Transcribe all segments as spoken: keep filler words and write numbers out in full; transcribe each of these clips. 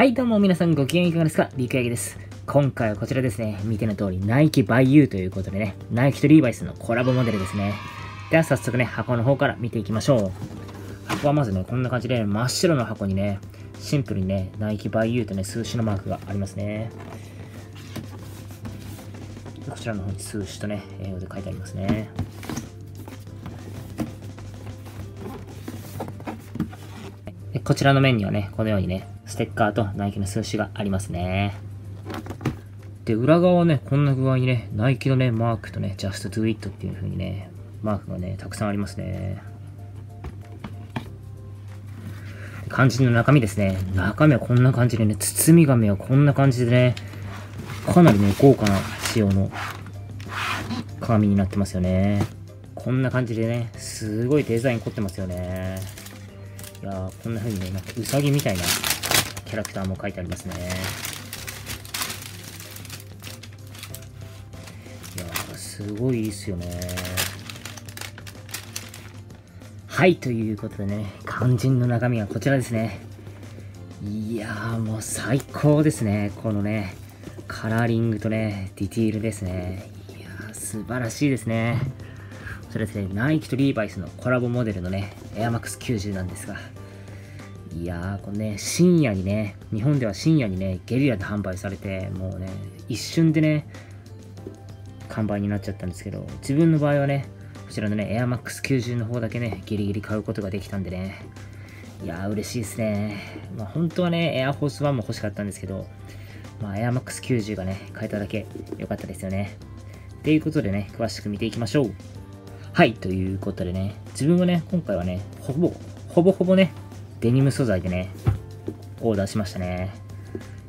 はいどうも皆さんご機嫌いかがですか、りくやぎです。今回はこちらですね、見ての通り Nike by You ということでね、Nike とリーバイスのコラボモデルですね。では早速ね、箱の方から見ていきましょう。箱はまずね、こんな感じで真っ白の箱にね、シンプルにね、Nike by You とね、数字のマークがありますね。こちらの方に数字とね、英語で書いてありますね。こちらの面にはね、このようにね、ステッカーとナイキの数字がありますね。で、裏側はね、こんな具合にね、ナイキのね、マークとね、Just Do It っていう風にね、マークがね、たくさんありますね。肝心の中身ですね。中身はこんな感じでね、包み紙はこんな感じでね、かなりね、豪華な仕様の鏡になってますよね。こんな感じでね、すごいデザイン凝ってますよね。いやー、こんな風にね、なんかウサギみたいなキャラクターも書いてありますね。いやー、すごいいいっすよね。はい、ということでね、肝心の中身はこちらですね。いやー、もう最高ですね。このね、カラーリングとね、ディティールですね。いやー、素晴らしいですね。それですね、ナイキとリーバイスのコラボモデルのね、Air Max きゅうじゅうなんですが、いやー、これね、深夜にね、日本では深夜にね、ゲリラで販売されて、もうね、一瞬でね、完売になっちゃったんですけど、自分の場合はね、こちらのね、Air Max きゅうじゅうの方だけね、ギリギリ買うことができたんでね、いやー、嬉しいですね。まあ、本当はね、Air Force ワンも欲しかったんですけど、まあ、Air Max きゅうじゅうがね、買えただけ良かったですよね。ということでね、詳しく見ていきましょう。はい、ということでね、自分はね、今回はね、ほぼ、ほぼほぼね、デニム素材でね、オーダーしましたね。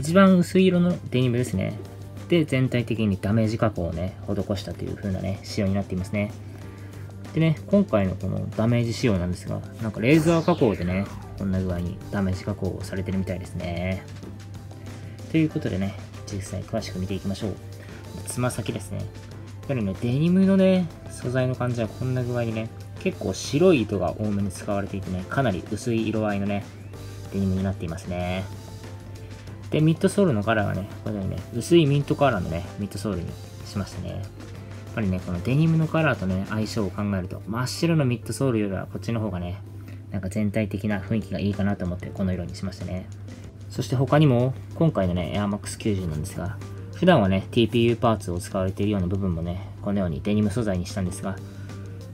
一番薄い色のデニムですね。で、全体的にダメージ加工をね、施したという風なね、仕様になっていますね。でね、今回のこのダメージ仕様なんですが、なんかレーザー加工でね、こんな具合にダメージ加工をされてるみたいですね。ということでね、実際詳しく見ていきましょう。つま先ですね。やっぱりね、デニムのね、素材の感じはこんな具合にね、結構白い糸が多めに使われていてね、かなり薄い色合いのね、デニムになっていますね。で、ミッドソールのカラーはね、このようにね、薄いミントカラーのね、ミッドソールにしましたね。やっぱりね、このデニムのカラーとね、相性を考えると、真っ白のミッドソールよりはこっちの方がね、なんか全体的な雰囲気がいいかなと思って、この色にしましたね。そして他にも、今回のね、Air Max きゅうじゅうなんですが、普段はね、ティーピーユー パーツを使われているような部分もね、このようにデニム素材にしたんですが、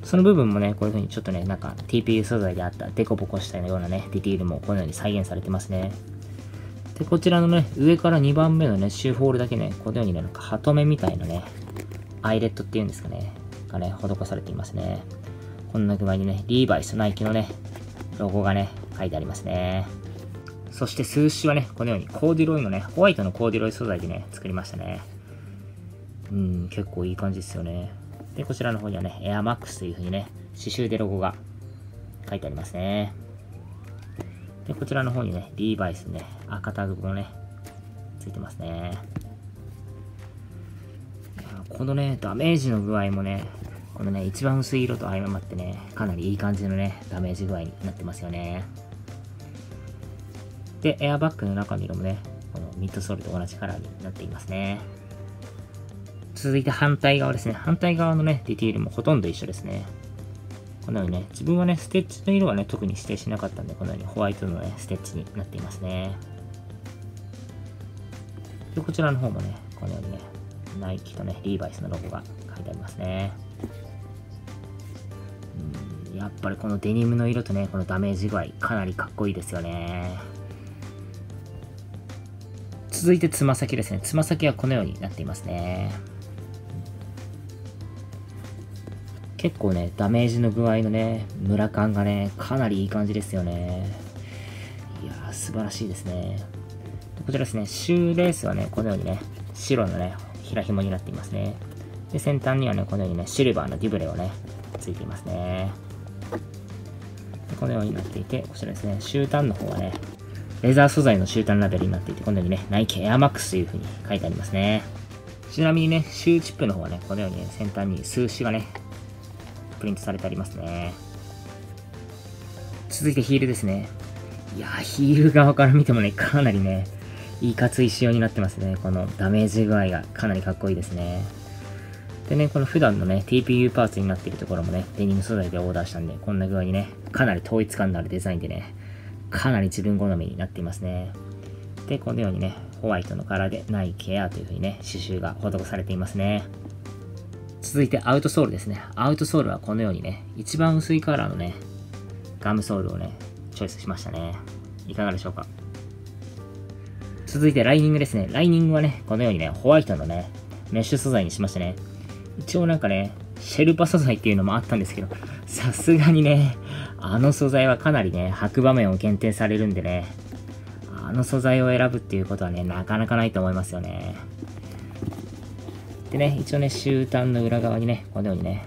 その部分もね、こういう風にちょっとね、なんか ティーピーユー 素材であったデコボコしたようなね、ディティールもこのように再現されてますね。で、こちらのね、上からにばんめのね、シューホールだけね、このようにね、なんかハトメみたいなね、アイレットっていうんですかね、がね、施されていますね。こんな具合にね、リーバイス、ナイキのね、ロゴがね、書いてありますね。そしてスーシュはね、このようにコーデュロイのね、ホワイトのコーデュロイ素材でね、作りましたね。うん、結構いい感じですよね。で、こちらの方にはね、Air Max という風にね、刺繍でロゴが書いてありますね。で、こちらの方にね、リーバイスね、赤タグもね、ついてますね。このね、ダメージの具合もね、このね、一番薄い色と相まってね、かなりいい感じのね、ダメージ具合になってますよね。で、エアバッグの中の色もね、このミッドソールと同じカラーになっていますね。続いて反対側ですね。反対側のね、ディティールもほとんど一緒ですね。このようにね、自分はね、ステッチの色はね、特に指定しなかったんで、このようにホワイトのね、ステッチになっていますね。で、こちらの方もね、このようにね、ナイキとね、リーバイスのロゴが書いてありますね。うん、やっぱりこのデニムの色とね、このダメージ具合、かなりかっこいいですよね。続いてつま先ですね。つま先はこのようになっていますね。結構ね、ダメージの具合のね、ムラ感がね、かなりいい感じですよね。いやー、素晴らしいですね。こちらですね、シューレースはね、このようにね、白のね、平紐になっていますね。で、先端にはね、このようにね、シルバーのデュブレをね、ついていますね。このようになっていて、こちらですね、終端の方はね、レザー素材の終端ラベルになっていて、このようにね、ナイキ Air Max という風に書いてありますね。ちなみにね、シューチップの方はね、このように、ね、先端に数字がね、プリントされてありますね。続いてヒールですね。いや、ヒール側から見てもね、かなりね、いかつい仕様になってますね。このダメージ具合がかなりかっこいいですね。でね、この普段のね、ティーピーユー パーツになっているところもね、デニム素材でオーダーしたんで、こんな具合にね、かなり統一感のあるデザインでね、かなり自分好みになっていますね。で、このようにね、ホワイトの柄でナイキエアという風にね、刺繍が施されていますね。続いてアウトソールですね。アウトソールはこのようにね、一番薄いカラーのね、ガムソールをね、チョイスしましたね。いかがでしょうか。続いてライニングですね。ライニングはね、このようにね、ホワイトのね、メッシュ素材にしましたね。一応なんかね、シェルパ素材っていうのもあったんですけど、さすがにね、あの素材はかなりね、履く場面を限定されるんでね、あの素材を選ぶっていうことはね、なかなかないと思いますよね。でね、一応ね、終端の裏側にね、このようにね、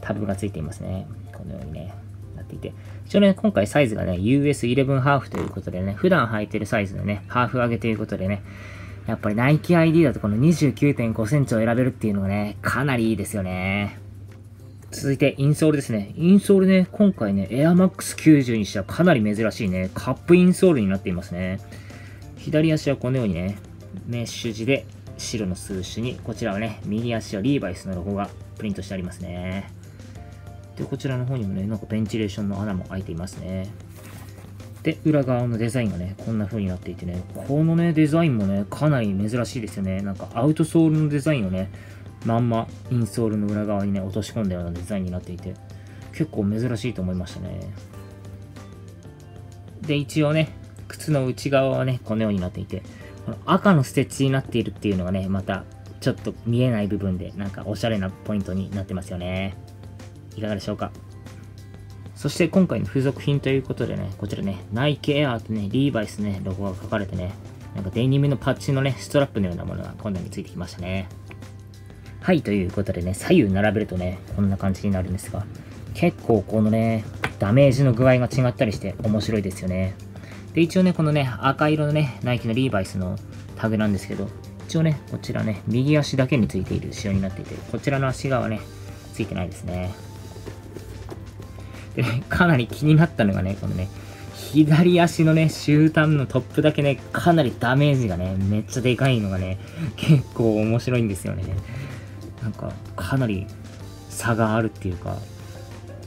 タブがついていますね。このようにね、なっていて。一応ね、今回サイズがね、ユーエスイレブン ハーフということでね、普段履いてるサイズのね、ハーフ上げということでね、やっぱり Nike アイディー だとこの にじゅうきゅうてんごセンチを選べるっていうのがね、かなりいいですよね。続いてインソールですね。インソールね、今回ね、Air Max きゅうじゅうにしてはかなり珍しいね、カップインソールになっていますね。左足はこのようにね、メッシュ地で、白のスーシュに、こちらはね、右足はリーバイスのロゴがプリントしてありますね。で、こちらの方にもね、なんかベンチレーションの穴も開いていますね。で、裏側のデザインがね、こんな風になっていてね、このね、デザインもね、かなり珍しいですよね。なんかアウトソールのデザインをね、まんまインソールの裏側にね、落とし込んだようなデザインになっていて、結構珍しいと思いましたね。で、一応ね、靴の内側はね、このようになっていて、この赤のステッチになっているっていうのがね、またちょっと見えない部分で、なんかおしゃれなポイントになってますよね。いかがでしょうか。そして今回の付属品ということでね、こちらね、ナイキエアーとね、リーバイスね、ロゴが書かれてね、なんかデニムのパッチのね、ストラップのようなものが今度についてきましたね。はい、ということでね、左右並べるとね、こんな感じになるんですが、結構このね、ダメージの具合が違ったりして面白いですよね。で、一応ね、このね、赤色のね、ナイキのリーバイスのタグなんですけど、一応ね、こちらね、右足だけについている仕様になっていて、こちらの足側ね、ついてないですね。でね、かなり気になったのがね、このね、左足のね、終端のトップだけね、かなりダメージがね、めっちゃでかいのがね、結構面白いんですよね。なんか、かなり差があるっていうか、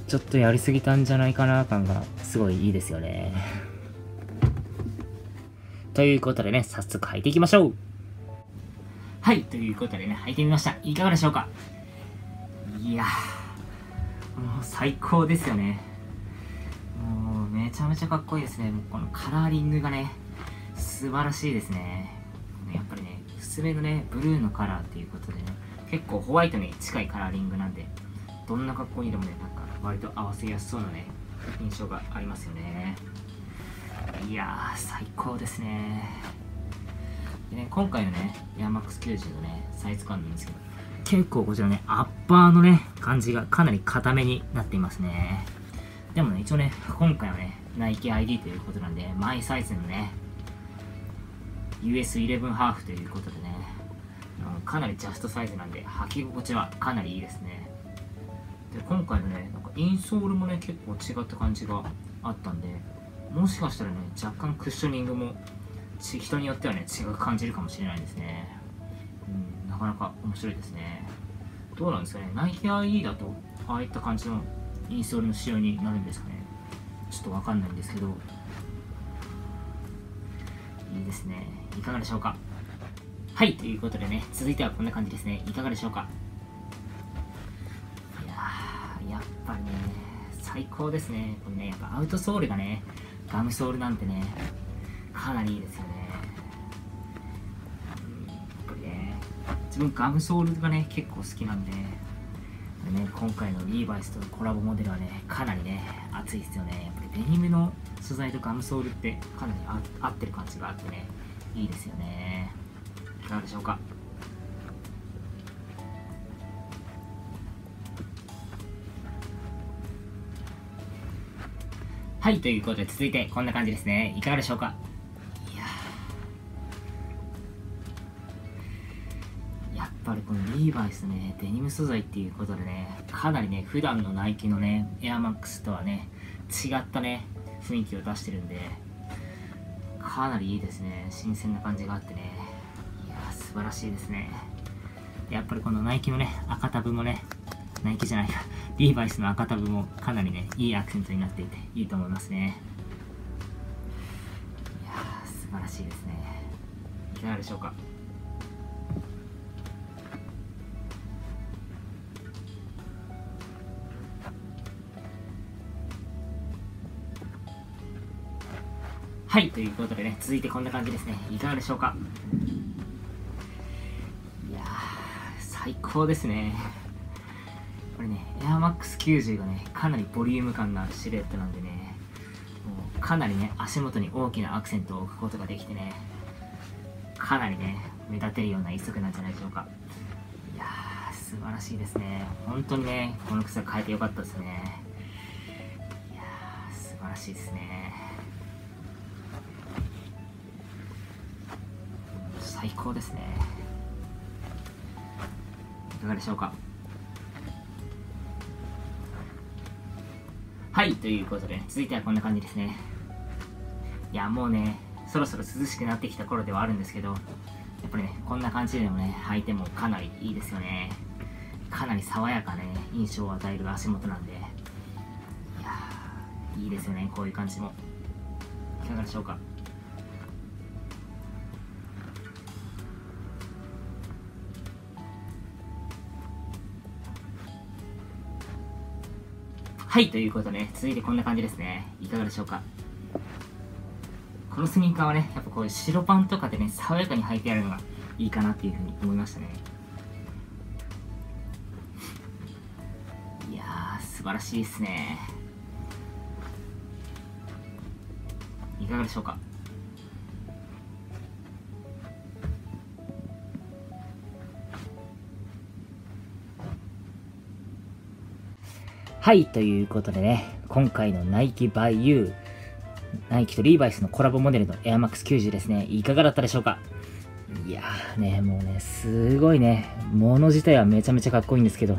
ちょっとやりすぎたんじゃないかな感が、すごいいいですよね。ということでね、早速履いていきましょう。はい、ということでね、履いてみました。いかがでしょうか。いやー、もう最高ですよね。もうめちゃめちゃかっこいいですね。もうこのカラーリングがね、素晴らしいですね。やっぱりね、薄めのね、ブルーのカラーっていうことでね、結構ホワイトに近いカラーリングなんで、どんな格好にでもね、なんか割と合わせやすそうなね、印象がありますよね。いやー、最高ですね。でね、今回のね、Air Max きゅうじゅうのね、サイズ感なんですけど、結構こちらね、アッパーのね、感じがかなり固めになっていますね。でもね、一応ね、今回はね、Nike アイディー ということなんで、マイサイズのね、ユーエスイレブン ハーフということでね、かなりジャストサイズなんで、履き心地はかなりいいですね。で、今回のね、なんかインソールもね、結構違った感じがあったんで、もしかしたらね、若干クッショニングも人によってはね、違く感じるかもしれないですね。うん、なかなか面白いですね。どうなんですかね、ナイキ アイディー だとああいった感じのインソールの仕様になるんですかね。ちょっとわかんないんですけど、いいですね。いかがでしょうか。はい、ということでね、続いてはこんな感じですね。いかがでしょうか。いやー、やっぱね、最高ですね。これね、やっぱアウトソールがね、ガムソールなんてね、かなりいいですよね。うん、やっぱりね、自分ガムソールがね、結構好きなんで、ね、今回のリーバイスとコラボモデルはね、かなりね、熱いですよね。やっぱりデニムの素材とガムソールってかなり合ってる感じがあってね、いいですよね。いかがでしょうか。はい、ということで続いてこんな感じですね。いかがでしょうか。いやー、やっぱりこのリーバイスね、デニム素材っていうことでね、かなりね、普段のナイキのね、エアマックスとはね、違ったね、雰囲気を出してるんで、かなりいいですね。新鮮な感じがあってね、いや素晴らしいですね。やっぱりこのナイキのね赤タブもね、ナイキじゃないかリーバイスの赤タブもかなりねいいアクセントになっていていいと思いますね。いや素晴らしいですね。いかがでしょうか。はい、ということでね、続いてこんな感じですね。いかがでしょうか。いやー、最高ですね。これね、エアマックスきゅうじゅう がね、かなりボリューム感のあるシルエットなんでね、もうかなりね、足元に大きなアクセントを置くことができてね、かなりね、目立てるような一足なんじゃないでしょうか。いやー、素晴らしいですね。本当にね、この靴は変えてよかったですね。いやー、素晴らしいですね。最高ですね。いかがでしょうか。はい、ということで、続いてはこんな感じですね。いや、もうね、そろそろ涼しくなってきた頃ではあるんですけど、やっぱりね、こんな感じでもね、履いてもかなりいいですよね。かなり爽やかね、印象を与える足元なんで、いや、いいですよね、こういう感じも。いかがでしょうか。はい、ということで、ね、続いてこんな感じですね。いかがでしょうか。このスニーカーはね、やっぱこういう白パンとかでね、爽やかに履いてやるのがいいかなっていうふうに思いましたね。いやー、素晴らしいですね。いかがでしょうか。はい、ということでね、今回のナイキ by U、ナイキとリーバイスのコラボモデルの エアマックスきゅうじゅう ですね、いかがだったでしょうか。いやーね、もうね、すごいね、物自体はめちゃめちゃかっこいいんですけど、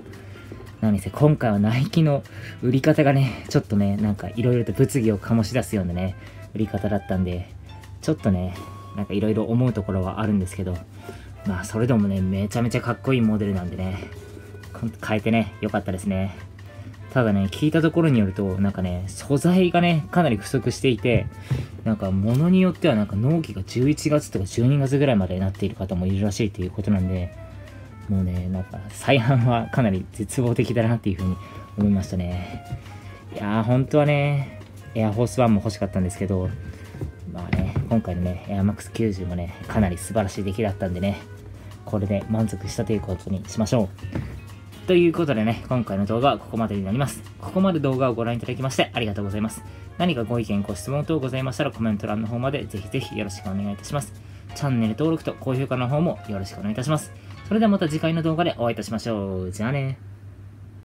何せ今回はナイキの売り方がね、ちょっとね、なんかいろいろと物議を醸し出すようなね、売り方だったんで、ちょっとね、なんかいろいろ思うところはあるんですけど、まあ、それでもね、めちゃめちゃかっこいいモデルなんでね、変えてね、よかったですね。ただね、聞いたところによると、なんかね、素材がね、かなり不足していて、なんか物によってはなんか納期がじゅういちがつとかじゅうにがつぐらいまでなっている方もいるらしいということなんで、もうね、なんか再販はかなり絶望的だなっていうふうに思いましたね。いやー、本当はね、エアフォースワンも欲しかったんですけど、まあね、今回のね、エアマックスきゅうじゅうもね、かなり素晴らしい出来だったんでね、これで満足したということにしましょう。ということでね、今回の動画はここまでになります。ここまで動画をご覧いただきましてありがとうございます。何かご意見、ご質問等ございましたらコメント欄の方までぜひぜひよろしくお願いいたします。チャンネル登録と高評価の方もよろしくお願いいたします。それではまた次回の動画でお会いいたしましょう。じゃあね。